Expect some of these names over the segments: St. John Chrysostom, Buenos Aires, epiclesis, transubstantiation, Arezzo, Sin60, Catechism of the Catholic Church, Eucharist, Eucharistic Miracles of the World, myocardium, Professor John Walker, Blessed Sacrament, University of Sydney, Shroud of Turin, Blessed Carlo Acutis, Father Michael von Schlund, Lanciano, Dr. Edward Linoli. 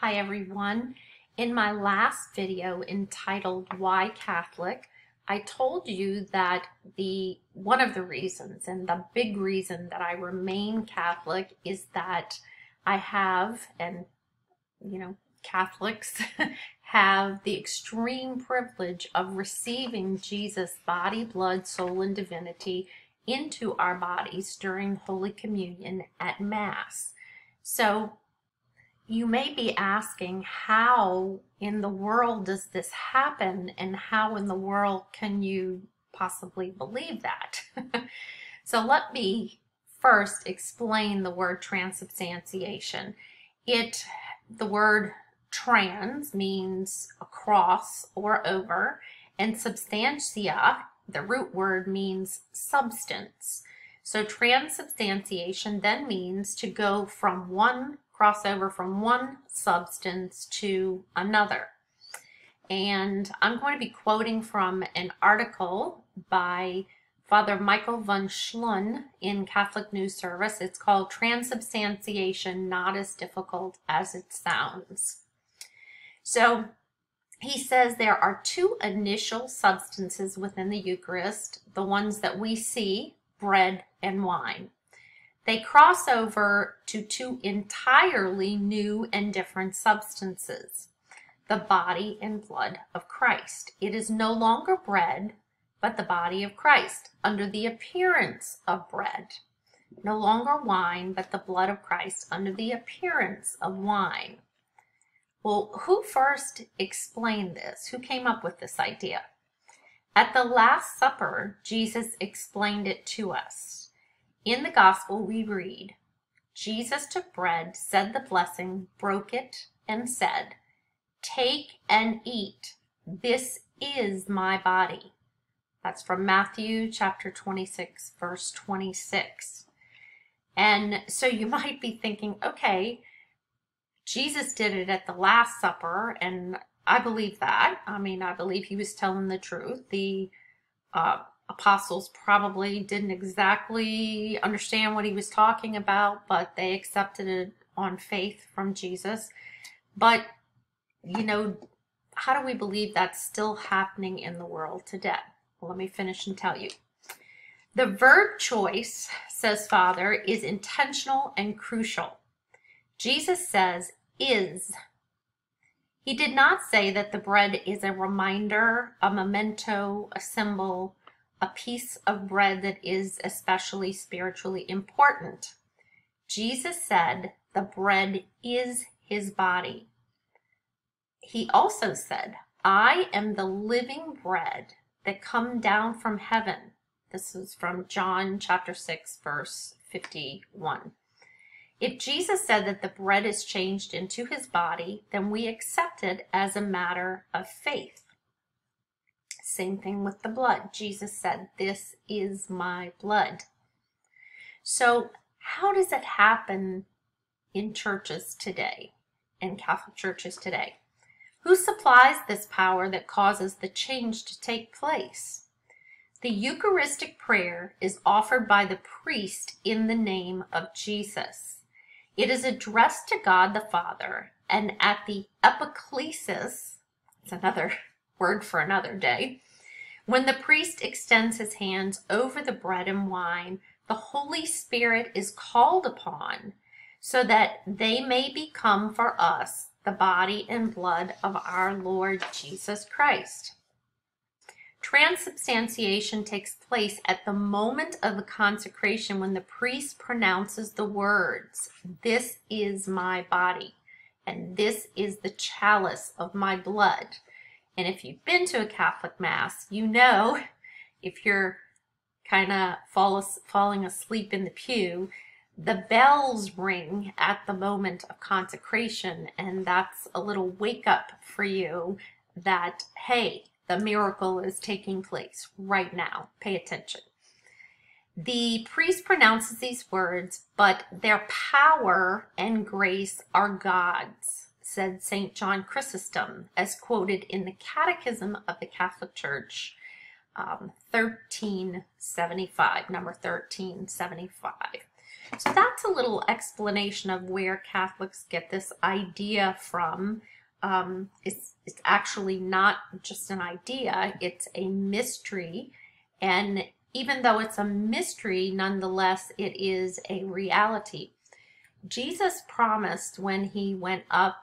Hi everyone. In my last video entitled Why Catholic, I told you that one of the reasons and the big reason that I remain Catholic is that I have, and you know, Catholics have the extreme privilege of receiving Jesus' body, blood, soul, and divinity into our bodies during Holy Communion at Mass. So you may be asking, how in the world does this happen, and how in the world can you possibly believe that? So let me first explain the word transubstantiation. The word trans means across or over, and substantia, the root word, means substance. So transubstantiation then means to go from one crossover from one substance to another. And I'm going to be quoting from an article by Father Michael von Schlund in Catholic News Service. It's called Transubstantiation, Not as Difficult as It Sounds. So he says there are two initial substances within the Eucharist, the ones that we see, bread and wine. They cross over to two entirely new and different substances, the body and blood of Christ. It is no longer bread, but the body of Christ, under the appearance of bread. No longer wine, but the blood of Christ, under the appearance of wine. Well, who first explained this? Who came up with this idea? At the Last Supper, Jesus explained it to us. In the Gospel, we read, Jesus took bread, said the blessing, broke it, and said, "Take and eat. This is my body." That's from Matthew chapter 26, verse 26. And so you might be thinking, okay, Jesus did it at the Last Supper, and I believe that. I mean, I believe he was telling the truth. The apostles probably didn't exactly understand what he was talking about, but they accepted it on faith from Jesus. But, you know, how do we believe that's still happening in the world today? Well, let me finish and tell you. The verb choice, says Father, is intentional and crucial. Jesus says, is. He did not say that the bread is a reminder, a memento, a symbol, a piece of bread that is especially spiritually important. Jesus said the bread is his body. He also said, "I am the living bread that come down from heaven." This is from John chapter 6, verse 51. If Jesus said that the bread is changed into his body, then we accept it as a matter of faith. Same thing with the blood. Jesus said, "This is my blood." So how does it happen in churches today, in Catholic churches today? Who supplies this power that causes the change to take place? The Eucharistic prayer is offered by the priest in the name of Jesus. It is addressed to God the Father, and at the epiclesis, it's another word for another day, when the priest extends his hands over the bread and wine, the Holy Spirit is called upon so that they may become for us the body and blood of our Lord Jesus Christ. Transubstantiation takes place at the moment of the consecration when the priest pronounces the words, "This is my body, and this is the chalice of my blood." And if you've been to a Catholic Mass, you know, if you're kind of falling asleep in the pew, the bells ring at the moment of consecration, and that's a little wake-up for you that, hey, the miracle is taking place right now. Pay attention. The priest pronounces these words, but their power and grace are God's, said St. John Chrysostom, as quoted in the Catechism of the Catholic Church, 1375, number 1375. So that's a little explanation of where Catholics get this idea from. It's actually not just an idea, it's a mystery. And even though it's a mystery, nonetheless, it is a reality. Jesus promised when he went up,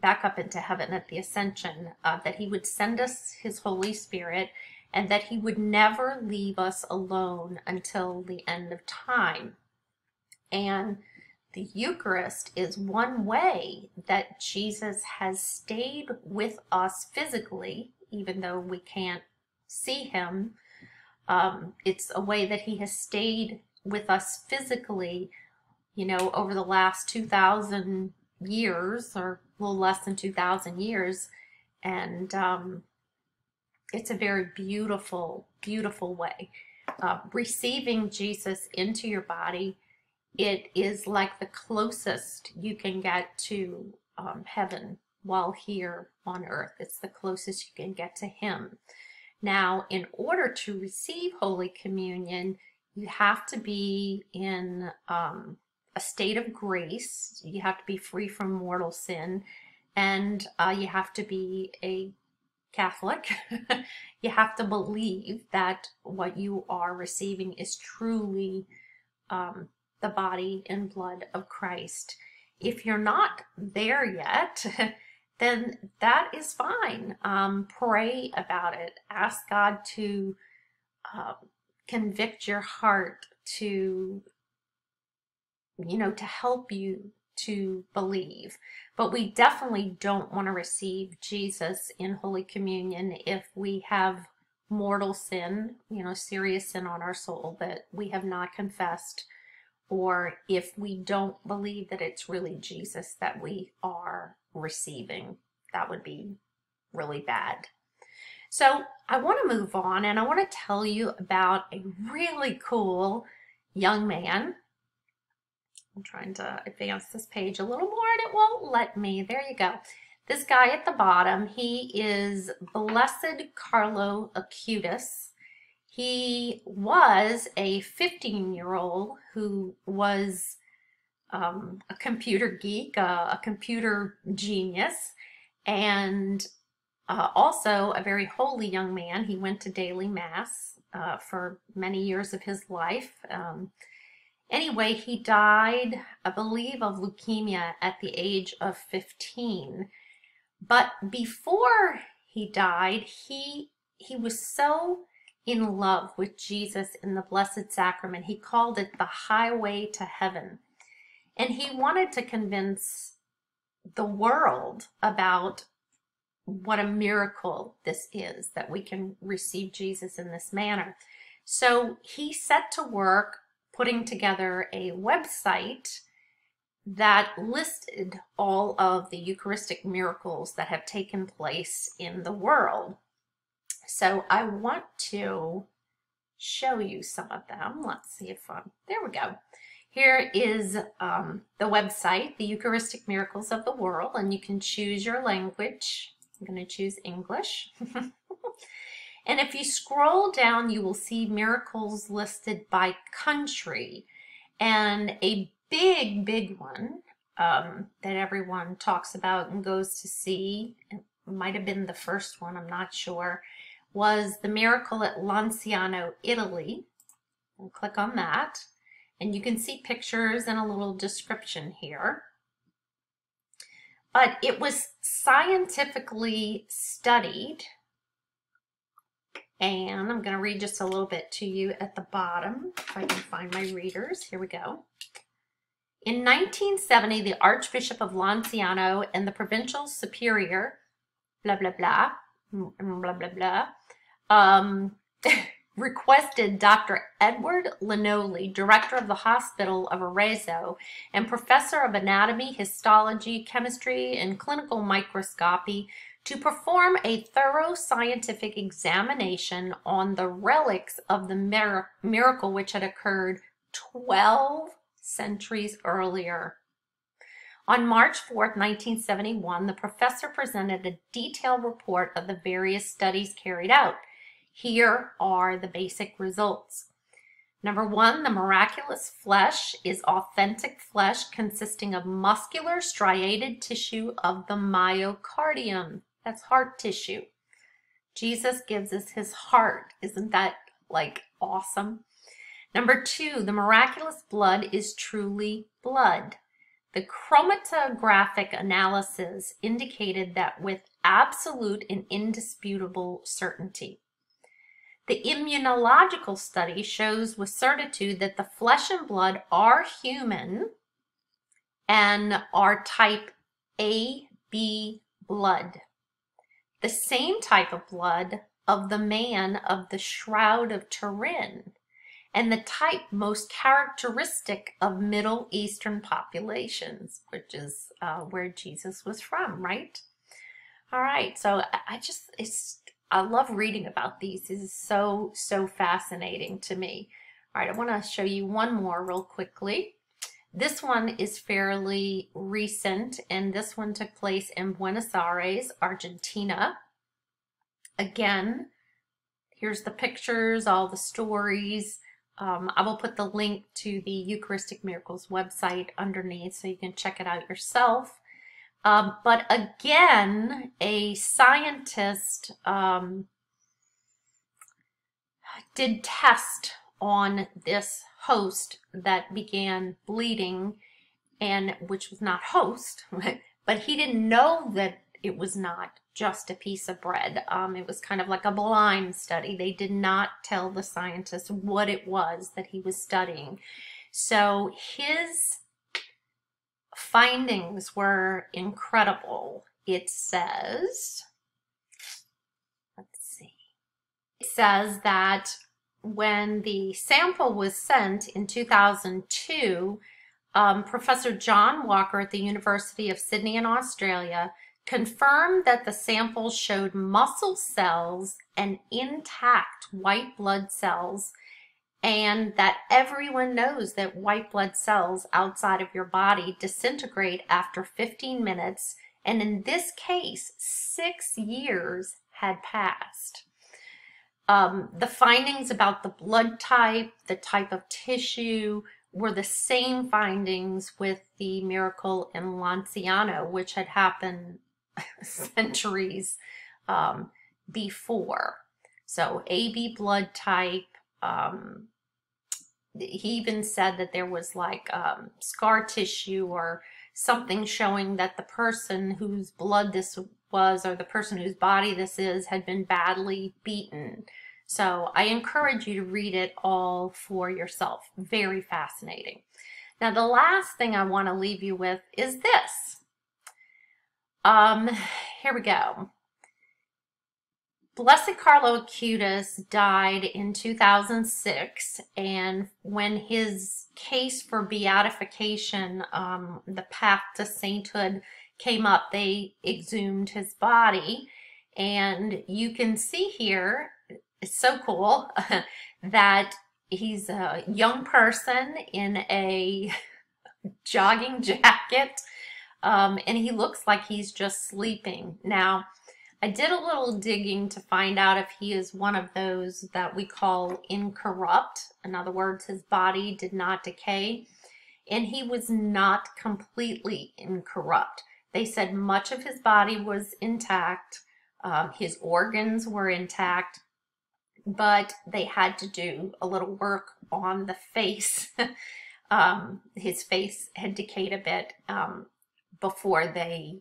back up into heaven at the ascension, that he would send us his Holy Spirit and that he would never leave us alone until the end of time. And the Eucharist is one way that Jesus has stayed with us physically, even though we can't see him. It's a way that he has stayed with us physically, you know, over the last 2,000 years, or a little less than 2,000 years. And it's a very beautiful, beautiful way. Receiving Jesus into your body, it is like the closest you can get to heaven while here on earth. It's the closest you can get to him. Now, in order to receive Holy Communion, you have to be in a state of grace. You have to be free from mortal sin, and you have to be a Catholic. You have to believe that what you are receiving is truly the body and blood of Christ. If you're not there yet, then that is fine. Pray about it. Ask God to convict your heart, to, you know, to help you to believe. But we definitely don't want to receive Jesus in Holy Communion if we have mortal sin, you know, serious sin on our soul that we have not confessed, or if we don't believe that it's really Jesus that we are receiving. That would be really bad. So I want to move on, and I want to tell you about a really cool young man. I'm trying to advance this page a little more and it won't let me. There you go. This guy at the bottom, he is Blessed Carlo Acutis. He was a 15-year-old who was a computer geek, a computer genius, and also a very holy young man. He went to daily mass for many years of his life. Anyway, he died, I believe, of leukemia at the age of 15. But before he died, he was so in love with Jesus in the Blessed Sacrament. He called it the highway to heaven. And he wanted to convince the world about what a miracle this is, that we can receive Jesus in this manner. So he set to work putting together a website that listed all of the Eucharistic miracles that have taken place in the world. So I want to show you some of them. Let's see if I'm, there we go. Here is the website, the Eucharistic Miracles of the World, and you can choose your language. I'm going to choose English. And if you scroll down, you will see miracles listed by country. And a big, big one that everyone talks about and goes to see, it might have been the first one, I'm not sure, was the miracle at Lanciano, Italy. We'll click on that, and you can see pictures and a little description here. But it was scientifically studied, and I'm going to read just a little bit to you at the bottom, if I can find my readers. Here we go. In 1970, the Archbishop of Lanciano and the provincial superior, blah, blah, blah, blah, blah, blah, requested Dr. Edward Linoli, director of the hospital of Arezzo and professor of anatomy, histology, chemistry, and clinical microscopy, to perform a thorough scientific examination on the relics of the miracle which had occurred 12 centuries earlier. On March 4th, 1971, the professor presented a detailed report of the various studies carried out. Here are the basic results. Number one, the miraculous flesh is authentic flesh consisting of muscular striated tissue of the myocardium. That's heart tissue. Jesus gives us his heart. Isn't that like awesome? Number two, the miraculous blood is truly blood. The chromatographic analysis indicated that with absolute and indisputable certainty. The immunological study shows with certitude that the flesh and blood are human and are type AB blood, the same type of blood of the man of the Shroud of Turin, and the type most characteristic of Middle Eastern populations, which is where Jesus was from, right? All right, so I love reading about these. This is so, so fascinating to me. All right, I want to show you one more real quickly. This one is fairly recent, and this one took place in Buenos Aires, Argentina. Again, here's the pictures, all the stories. I will put the link to the Eucharistic Miracles website underneath so you can check it out yourself. But again, a scientist did test on this host that began bleeding, and which was not host, but he didn't know that it was not just a piece of bread. It was kind of like a blind study. They did not tell the scientist what it was that he was studying. So his findings were incredible. It says, let's see, it says that when the sample was sent in 2002, Professor John Walker at the University of Sydney in Australia confirmed that the sample showed muscle cells and intact white blood cells, and that everyone knows that white blood cells outside of your body disintegrate after 15 minutes, and in this case, 6 years had passed. The findings about the blood type, the type of tissue, were the same findings with the miracle in Lanciano, which had happened centuries before. So AB blood type, he even said that there was like scar tissue or something showing that the person whose blood this was, or the person whose body this is, had been badly beaten. So I encourage you to read it all for yourself. Very fascinating. Now, the last thing I want to leave you with is this. Here we go. Blessed Carlo Acutis died in 2006, and when his case for beatification, the path to sainthood, came up, they exhumed his body, and you can see here, it's so cool, that he's a young person in a jogging jacket, and he looks like he's just sleeping. Now, I did a little digging to find out if he is one of those that we call incorrupt. In other words, his body did not decay, and he was not completely incorrupt. They said much of his body was intact, his organs were intact, but they had to do a little work on the face. His face had decayed a bit before they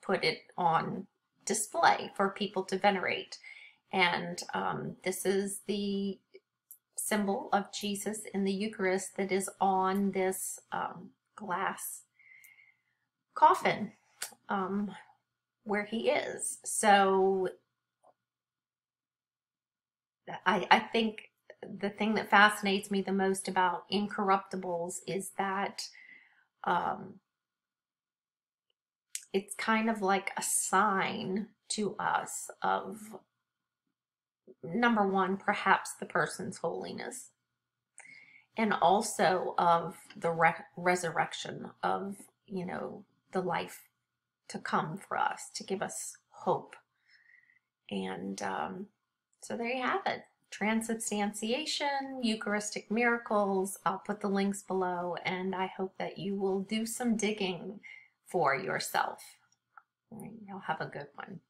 put it on display for people to venerate. And this is the symbol of Jesus in the Eucharist that is on this glass coffin where he is. So I think the thing that fascinates me the most about incorruptibles is that it's kind of like a sign to us of, number one, perhaps the person's holiness, and also of the resurrection of, you know, the life to come for us, to give us hope. And so there you have it. transubstantiation, Eucharistic miracles. I'll put the links below, and I hope that you will do some digging for yourself. You'll have a good one.